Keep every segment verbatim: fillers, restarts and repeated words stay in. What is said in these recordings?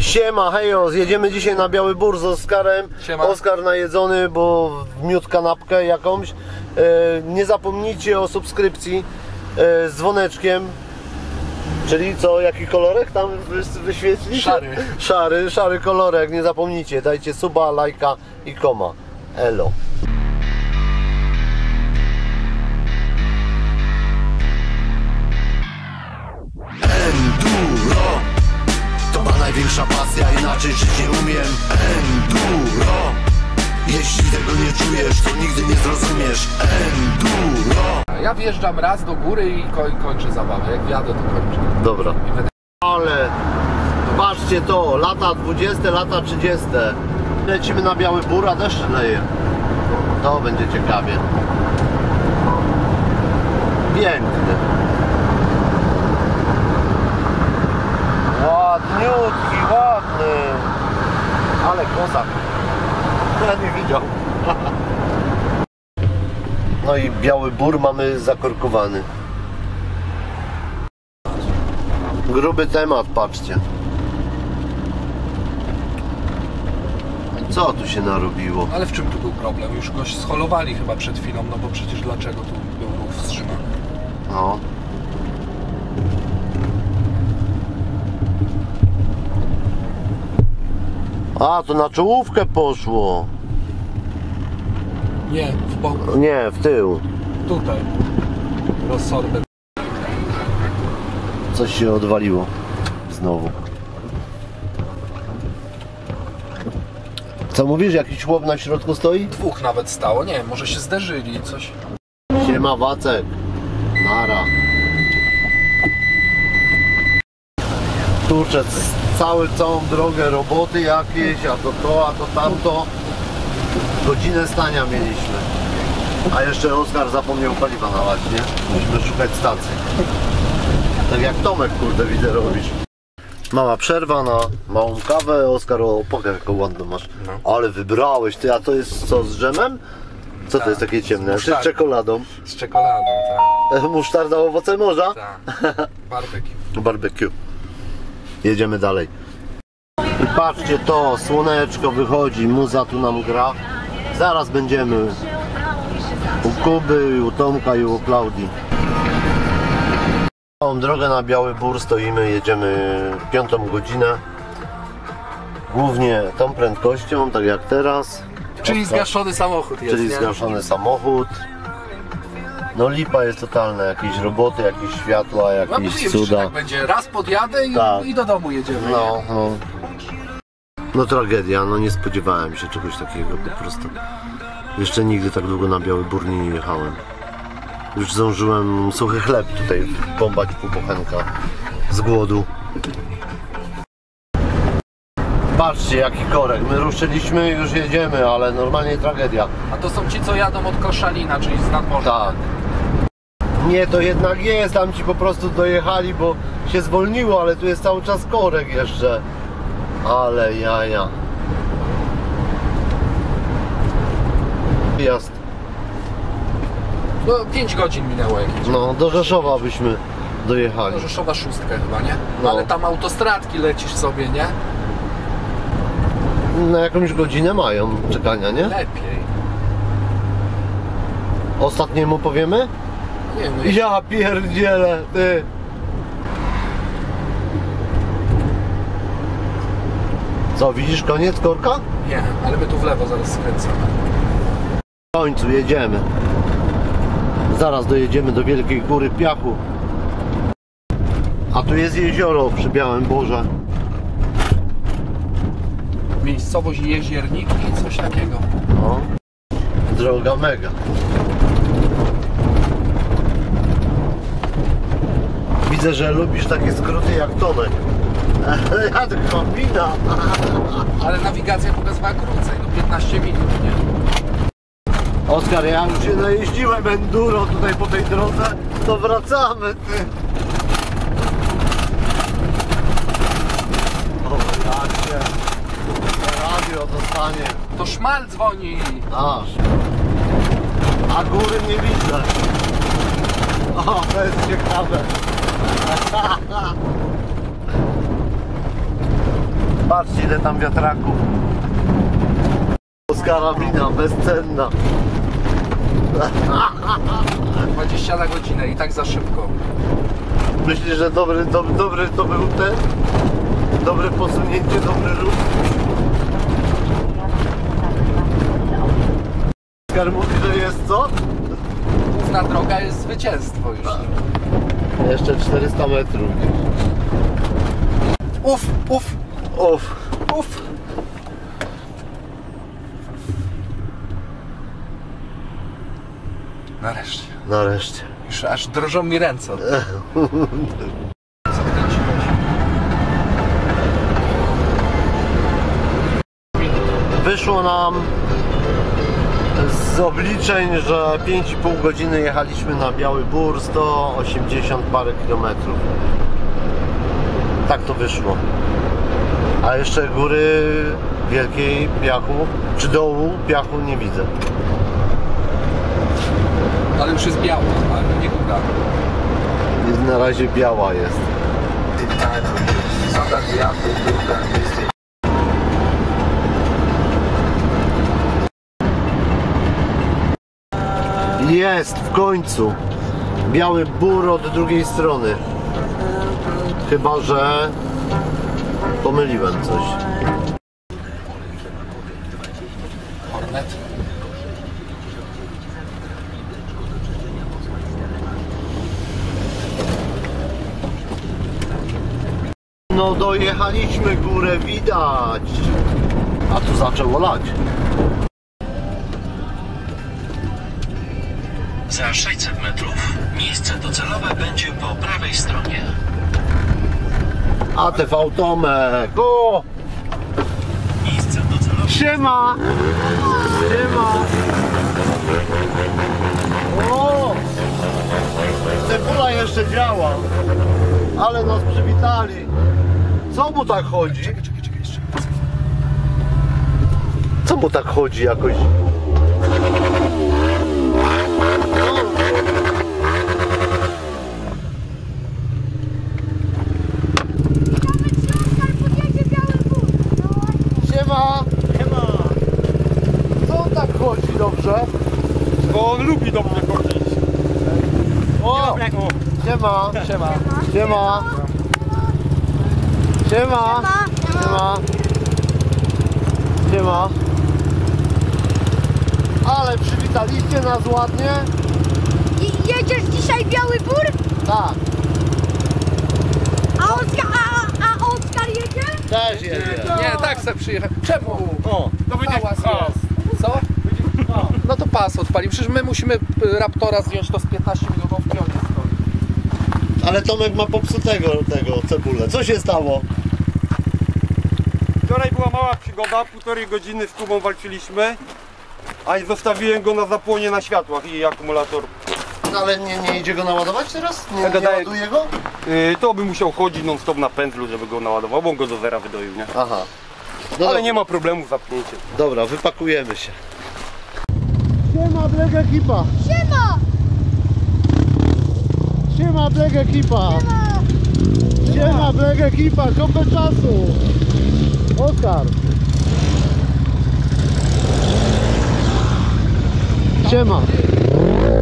Siema, hejo, jedziemy dzisiaj na Biały Bór z Oskarem. Siema. Oskar najedzony, bo miód kanapkę jakąś. Nie zapomnijcie o subskrypcji z dzwoneczkiem. Czyli co, jaki kolorek tam wyświetlić? Szary. Szary, szary kolorek, nie zapomnijcie. Dajcie suba, lajka i koma. Elo. Enduro to ma największa pasja, inaczej żyć nie umiem. Enduro, jeśli tego nie czujesz, to nigdy nie zrozumiesz. Enduro. Ja wjeżdżam raz do góry i koń, kończę zabawę. Jak jadę, to kończę. Dobra. Ale patrzcie to, lata dwudzieste, lata trzydzieste. Lecimy na Biały Bór, a deszcz leje. To będzie ciekawie. Piękny. Ładniutki, ładny. Ale kozak. Ja nie widział. No i Biały Bór mamy zakorkowany. Gruby temat, patrzcie. Co tu się narobiło? Ale w czym tu był problem? Już goś scholowali chyba przed chwilą, no bo przecież dlaczego tu był ruch wstrzymany? No. A, to na czołówkę poszło. Nie, w bok. Nie, w tył. Tutaj. Rozsorbę. Coś się odwaliło. Znowu. Co mówisz? Jakiś chłop na środku stoi? Dwóch nawet stało. Nie wiem, może się zderzyli coś. Siema, Wacek. Nara. Kurczę, cały, całą drogę roboty jakieś, a to to, a to tamto. Godzinę stania mieliśmy. A jeszcze Oskar zapomniał paliwa nalać, nie? Musimy szukać stacji. Tak jak Tomek, kurde, widzę, robisz. Mała przerwa na małą kawę. Oskar, o, pokaż jaką ładną masz. No. Ale wybrałeś ty, a to jest co, z dżemem? Co tak, to jest takie ciemne? Czy z czekoladą? Z czekoladą, tak. Musztarda, owoce morza? Tak. Barbecue. Barbecue. Jedziemy dalej. I patrzcie to, słoneczko wychodzi, muza tu nam gra. Zaraz będziemy u Kuby, u Tomka i u Klaudii. Całą drogę na Biały Bór stoimy, jedziemy piątą godzinę. Głównie tą prędkością, tak jak teraz. Czyli zgaszony samochód jest. Czyli zgaszony samochód. No lipa jest totalna, jakieś roboty, jakieś światła, jakieś no, cuda. Tak będzie, raz podjadę i, tak. i do domu jedziemy. No, no. no tragedia, no nie spodziewałem się czegoś takiego po prostu. Jeszcze nigdy tak długo na Biały Bór nie jechałem. Już zdążyłem suchy chleb tutaj bombać pół bochenka z głodu. Patrzcie jaki korek, my ruszyliśmy, już jedziemy, ale normalnie tragedia. A to są ci, co jadą od Koszalina, czyli z nadmorza. Tak. Nie, to jednak nie jest, tam ci po prostu dojechali, bo się zwolniło, ale tu jest cały czas korek jeszcze. Ale jaja. Wyjazd. No pięć godzin minęło jakieś. No do Rzeszowa byśmy dojechali. Do Rzeszowa szóstkę chyba, nie? No. Ale tam autostradki lecisz sobie, nie? Na jakąś godzinę mają czekania, nie? Lepiej. Ostatniemu powiemy? Nie wiem. No jeszcze... Ja pierdzielę, ty! Co, widzisz koniec korka? Nie, ale my tu w lewo zaraz skręcamy. W końcu jedziemy. Zaraz dojedziemy do Wielkiej Góry Piachu. A tu jest jezioro przy Białym Borze. Miejscowość Jezierniki i coś takiego. No. Droga mega. Widzę, że lubisz takie skróty jak Tomek. Ja tylko mina. Ale nawigacja pokazywała krócej, no piętnaście minut, nie? Oskar, ja już się najeździłem enduro tutaj po tej drodze, to wracamy, ty. O, tak. Zostanie. To szmal dzwoni. A, a góry nie widzę. O, to jest ciekawe. Patrzcie, ile tam wiatraków. Oskara wina bezcenna. dwadzieścia na godzinę i tak za szybko. Myślisz, że dobry, dobry, dobry to był ten? Dobre posunięcie, dobry ruch. Oskar mówi, że jest co? Główna droga jest zwycięstwo już. Jeszcze czterysta metrów. Uf, uf, uf, uf. Nareszcie. Nareszcie. Już aż drżą mi ręce. Wyszło nam z obliczeń, że pięć i pół godziny jechaliśmy na Biały Bór, sto osiemdziesiąt parę kilometrów. Tak to wyszło. A jeszcze góry Wielkiej Piachu, czy dołu Piachu nie widzę. Ale już jest biała, ale nie góra. Na razie biała jest. Jest, w końcu. Biały Bór od drugiej strony. Chyba że pomyliłem coś. Hornet. No dojechaliśmy, górę widać. A tu zaczęło lać. Za sześćset metrów miejsce docelowe będzie po prawej stronie. A T V Tomek. O! Miejsce docelowe. Siema! Siema! O! Cebula jeszcze działa. Ale nas przywitali. Co mu tak chodzi? Czekaj, czekaj, czekaj, jeszcze. Co mu tak chodzi jakoś? Siema, siema, siema, siema, siema, siema, ale przywitaliście nas ładnie. I jedziesz dzisiaj Biały Bór? Tak. A Oskar, a, a Oskar jedzie? Też jedzie. Nie, tak sobie przyjechać. Czemu? O, to będzie pas. Co? No to pas odpalił, przecież my musimy Raptora zdjąć to z piętnaście minut. Ale Tomek ma popsutego tego cebulę. Co się stało? Wczoraj była mała przygoda, półtorej godziny z Kubą walczyliśmy, a zostawiłem go na zapłonie na światłach i akumulator. No ale nie, nie idzie go naładować teraz? Nie, nie daje... ładuje go? Yy, to by musiał chodzić non stop na pędzlu, żeby go naładował, bo on go do zera wydoił, nie? Aha. No ale do... nie ma problemu z zapnięciem. Dobra, wypakujemy się. Siema, Black ekipa! Siema! Siema Black ekipa! Siema, Siema Black ekipa! Kopę czasu! Oskar! Siema!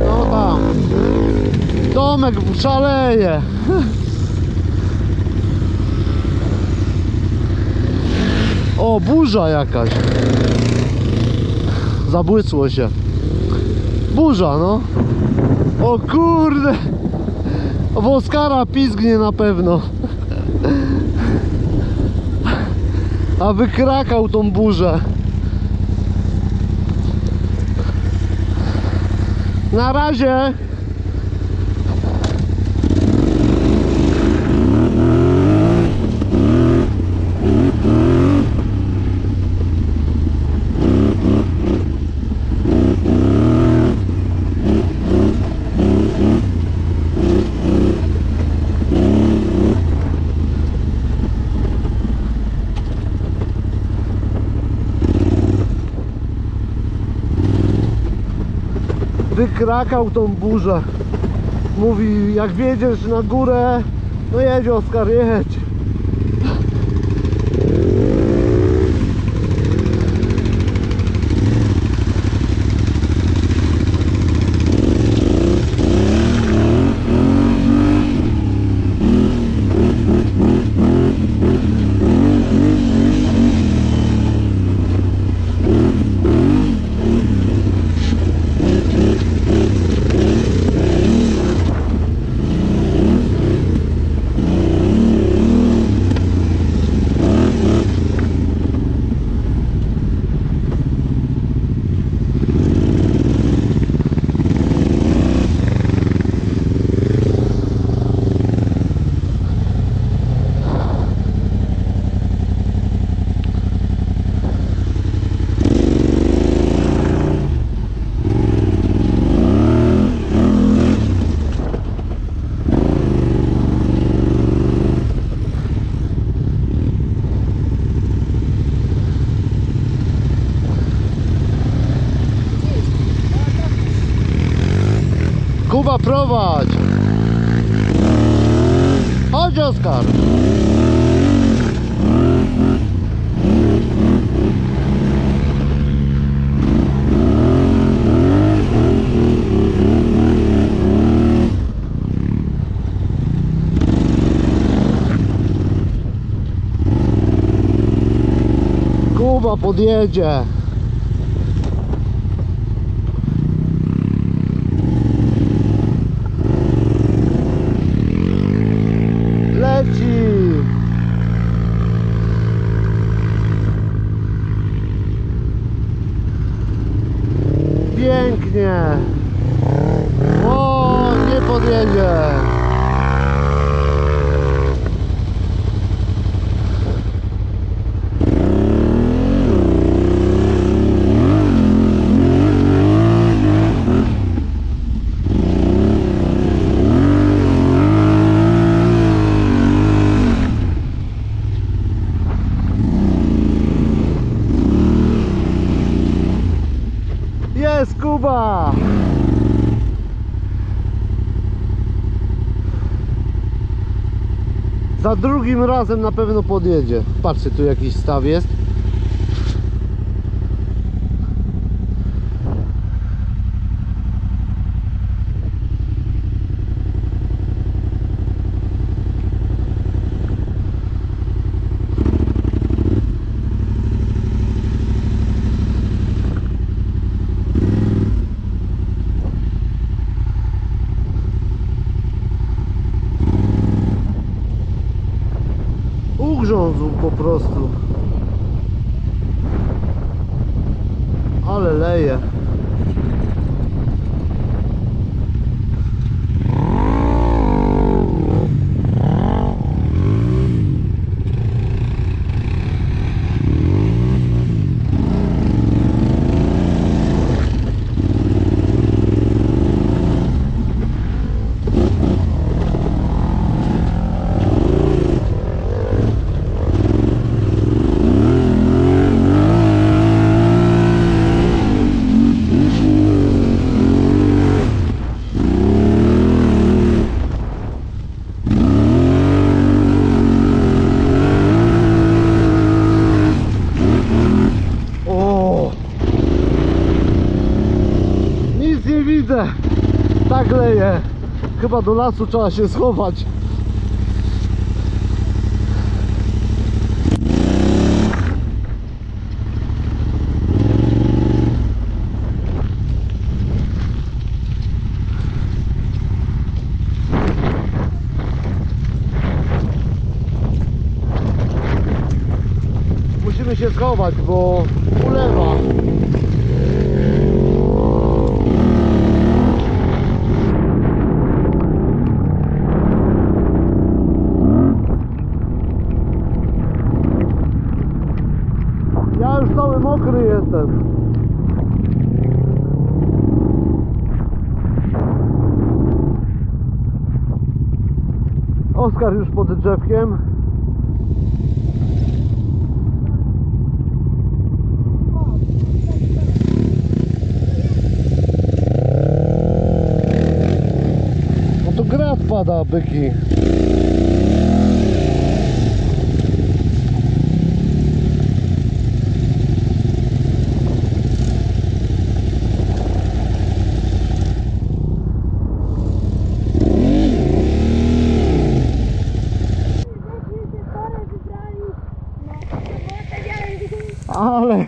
No tam! Tomek szaleje! O, burza jakaś! Zabłysło się! Burza, no! O kurde! W Oskara pizgnie na pewno. A wykrakał tą burzę. Na razie. Wykrakał tą burzę. Mówi, jak wjedziesz na górę, no jedź Oskar, jedź. Kuba, prowadź! Chodź, Oskar! Kuba podjedzie. Pięknie. O, nie podjedzie. Jest Kuba! Za drugim razem na pewno podjedzie. Patrzcie, tu jakiś staw jest. Grzązł po prostu, ale leje. Tak leje. Chyba do lasu trzeba się schować. Musimy się schować, bo ulewa. Mokry jestem. Oskar już pod drzewkiem. No to grad pada, byki. Ale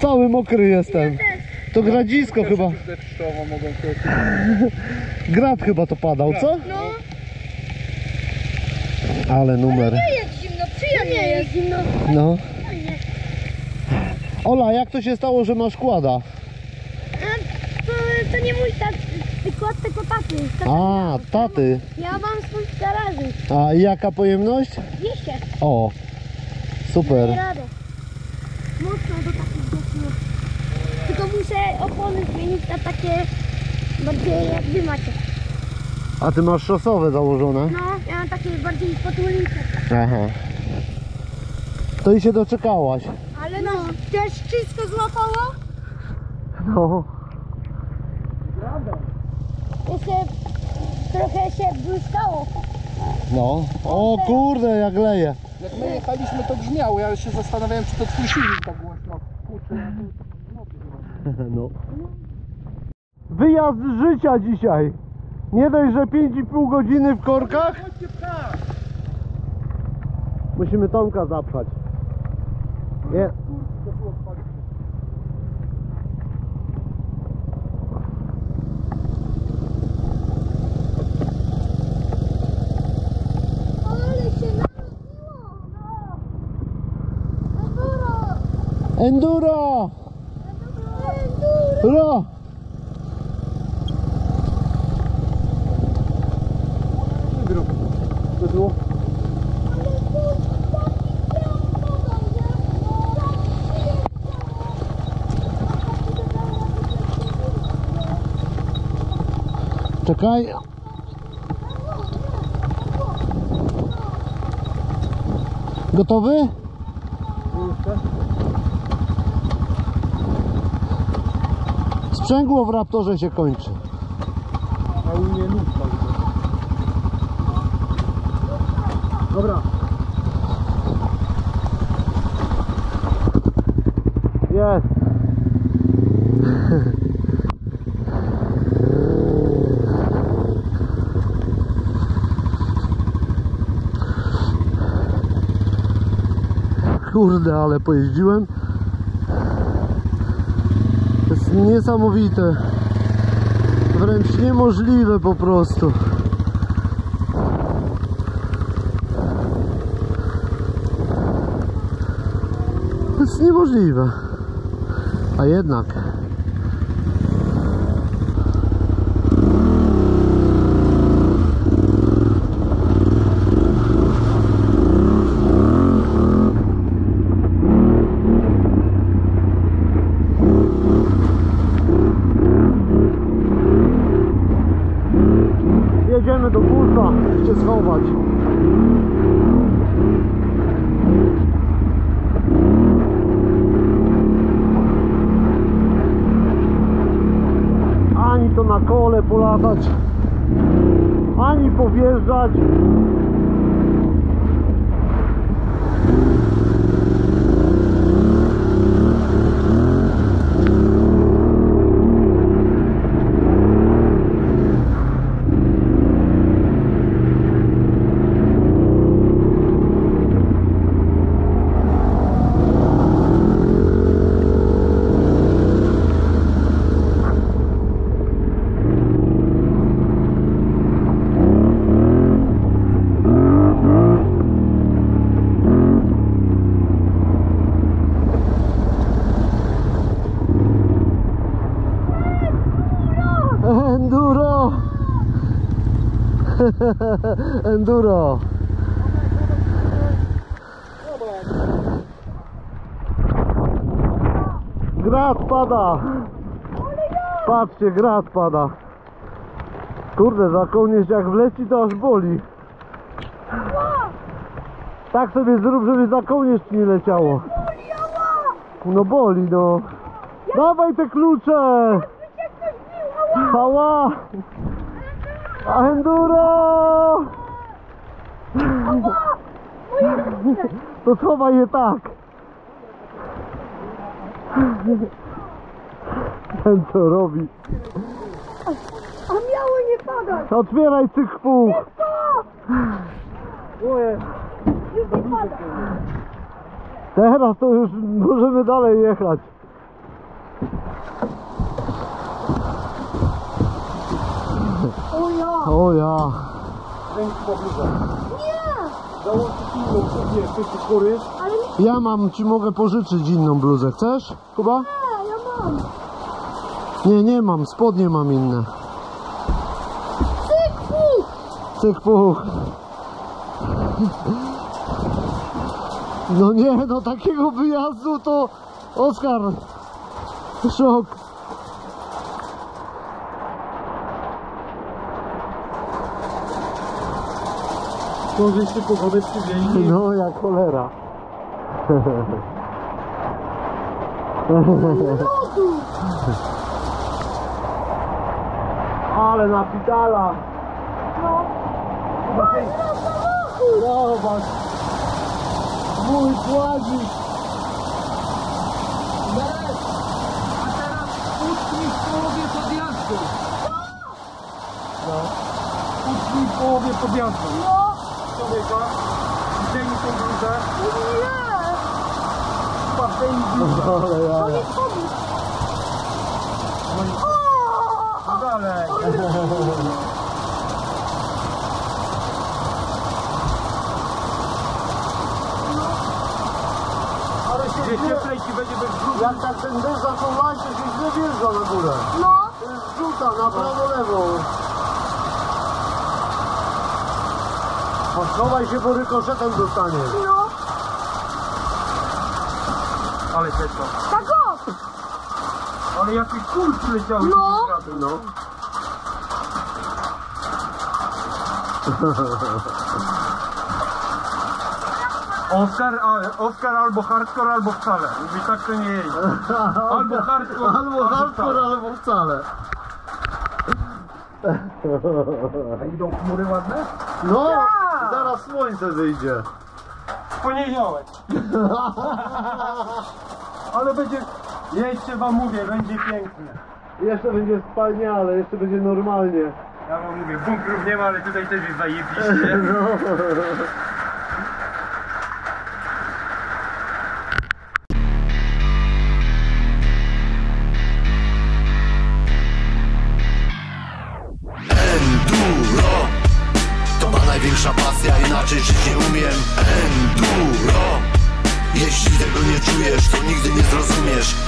cały mokry jestem. To gradzisko chyba. Grad chyba to padał, co? Ale numer. Nie jest zimno, przyjemnie jest zimno. No. Ola, jak to się stało, że masz kłada? To, to nie mój tat, kład, tylko taty. A, taty. Ja mam swój w garażu. A jaka pojemność? dwieście. O, super. Mocno do takich mocno. Tylko muszę opony zmienić na takie bardziej jak wy macie. A ty masz szosowe założone? No, ja mam takie bardziej potulnicze. Aha. To i się doczekałaś. Ale no, no. Też wszystko złapało? No. Dobra. trochę, trochę się błyskało. No, o kurde, jak leje. Jak my jechaliśmy, to brzmiało, ja się zastanawiałem, czy to twój silnik tak głośno. No. Wyjazd życia dzisiaj. Nie dość, że pięć i pół godziny w korkach. Musimy Tomka zapchać. Nie. Enduro! Enduro! Co to było? Czekaj! Gotowy? Sprzęgło w Raptorze się kończy. A u mnie lufta. Dobra. Jest. Kurde, ale pojeździłem. To jest niesamowite, wręcz niemożliwe po prostu. To jest niemożliwe, a jednak. Polatać, ani powjeżdżać. Enduro. Grad pada. Patrzcie, grad pada. Kurde, za kołnierz jak wleci, to aż boli. Tak sobie zrób, żeby za kołnierz nie leciało. No boli, no. Dawaj te klucze. Hała. Enduro! To schowaj je tak. Ten co robi? A miało nie padać! Otwieraj tych pół! Już nie pada! Teraz to już możemy dalej jechać. O ja! O ja! Ręki pobliża. Nie! Założyć inną bluzę, chcesz tu skóry? Ja mam, ci mogę pożyczyć inną bluzę. Chcesz, Kuba? Nie, ja mam. Nie, nie mam, spodnie mam inne. Cyk puch! Cyk puch. No nie, no takiego wyjazdu to... Oskar! Szok! Może się pogodzić w dzień. No jak cholera. Ale napitala. No. Zobacz. Mój płazik. A teraz utknij w połowie podjazdu. No. Utknij w połowie podjazdu. No. Człowieka. Zdejmij tą bluzę. Nie. Chyba zdejmij bluzę. To nie chodzi. No dalej. Ale się cieplejki będzie bez grudnia. Jak tak ten deszcz zakończy, się źle wjeżdża na górę. No. To jest rzuta na prawo, lewo. Poschowaj się, bo rykoszetem dostaniesz. No. Ale się to. Tak o! Ale jakie kurki leciały no. Raty, no. Oskar, Oskar albo hardcore, albo wcale. Mówi tak to nie jeździ. Albo hardcore, albo, hardcore, albo wcale. A idą chmury ładne? No, ja! Zaraz słońce wyjdzie. W poniedziałek. Ale będzie... Jeszcze wam mówię, będzie pięknie. Jeszcze będzie wspaniale, jeszcze będzie normalnie. Ja wam mówię, bunkrów nie ma, ale tutaj też jest zajebiście. No. Enduro to ma największa pasja, inaczej żyć nie umiem. Enduro. Jeśli tego nie czujesz, to nigdy nie zrozumiesz.